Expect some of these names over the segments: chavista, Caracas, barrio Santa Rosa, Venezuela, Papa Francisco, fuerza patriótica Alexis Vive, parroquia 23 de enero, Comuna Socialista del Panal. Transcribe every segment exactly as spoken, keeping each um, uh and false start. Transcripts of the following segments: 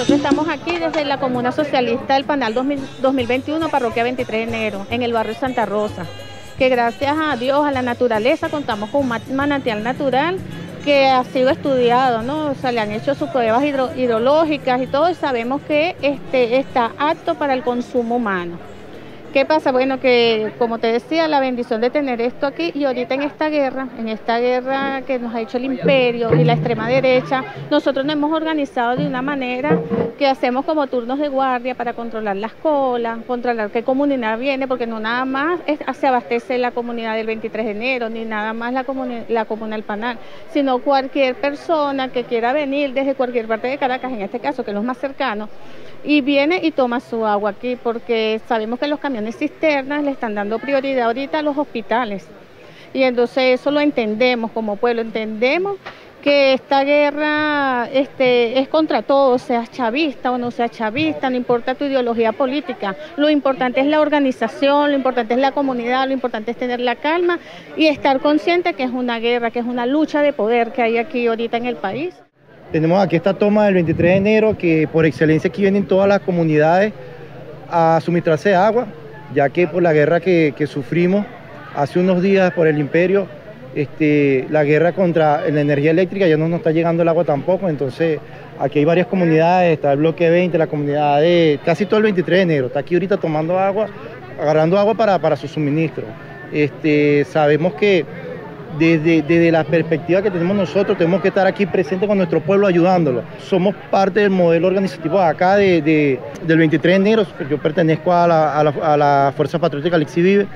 Nosotros estamos aquí desde la Comuna Socialista del Panal dos mil veintiuno, parroquia veintitrés de enero, en el barrio Santa Rosa, que gracias a Dios, a la naturaleza, contamos con un manantial natural que ha sido estudiado, ¿no? O sea, le han hecho sus pruebas hidro, hidrológicas y todo, y sabemos que este, está apto para el consumo humano. ¿Qué pasa? Bueno, que como te decía, la bendición de tener esto aquí, y ahorita en esta guerra, en esta guerra que nos ha hecho el imperio y la extrema derecha, nosotros nos hemos organizado de una manera que hacemos como turnos de guardia para controlar las colas, controlar qué comunidad viene, porque no nada más es, se abastece la comunidad del veintitrés de enero, ni nada más la, comuni la comuna del Panal, sino cualquier persona que quiera venir desde cualquier parte de Caracas, en este caso, que es los más cercanos, y viene y toma su agua aquí, porque sabemos que los camiones cisternas le están dando prioridad ahorita a los hospitales, y entonces eso lo entendemos como pueblo, entendemos que esta guerra este, es contra todos, seas chavista o no seas chavista, no importa tu ideología política, lo importante es la organización, lo importante es la comunidad, lo importante es tener la calma y estar consciente que es una guerra, que es una lucha de poder que hay aquí ahorita en el país. Tenemos aquí esta toma del veintitrés de enero, que por excelencia aquí vienen todas las comunidades a suministrarse agua, ya que por la guerra que, que sufrimos hace unos días por el imperio, este, la guerra contra la energía eléctrica, ya no nos está llegando el agua tampoco. Entonces aquí hay varias comunidades, está el bloque veinte, la comunidad de casi todo el veintitrés de enero, está aquí ahorita tomando agua, agarrando agua para, para su suministro. Este, sabemos que Desde, desde la perspectiva que tenemos nosotros, tenemos que estar aquí presentes con nuestro pueblo ayudándolo. Somos parte del modelo organizativo acá de, de, del veintitrés de enero. Yo pertenezco a la, a la, a la Fuerza Patriótica Alexis Vive,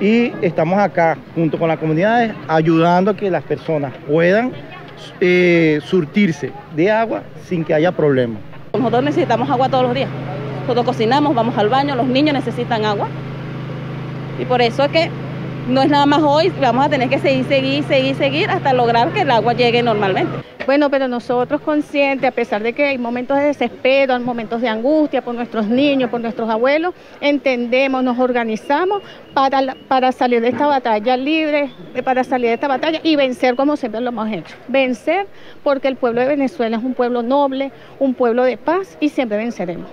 y estamos acá junto con las comunidades ayudando a que las personas puedan eh, surtirse de agua sin que haya problemas. Nosotros necesitamos agua todos los días. Nosotros cocinamos, vamos al baño, los niños necesitan agua. Y por eso es que no es nada más hoy, vamos a tener que seguir, seguir, seguir, seguir hasta lograr que el agua llegue normalmente. Bueno, pero nosotros conscientes, a pesar de que hay momentos de desespero, hay momentos de angustia por nuestros niños, por nuestros abuelos, entendemos, nos organizamos para, para salir de esta batalla libre, para salir de esta batalla y vencer como siempre lo hemos hecho. Vencer porque el pueblo de Venezuela es un pueblo noble, un pueblo de paz, y siempre venceremos.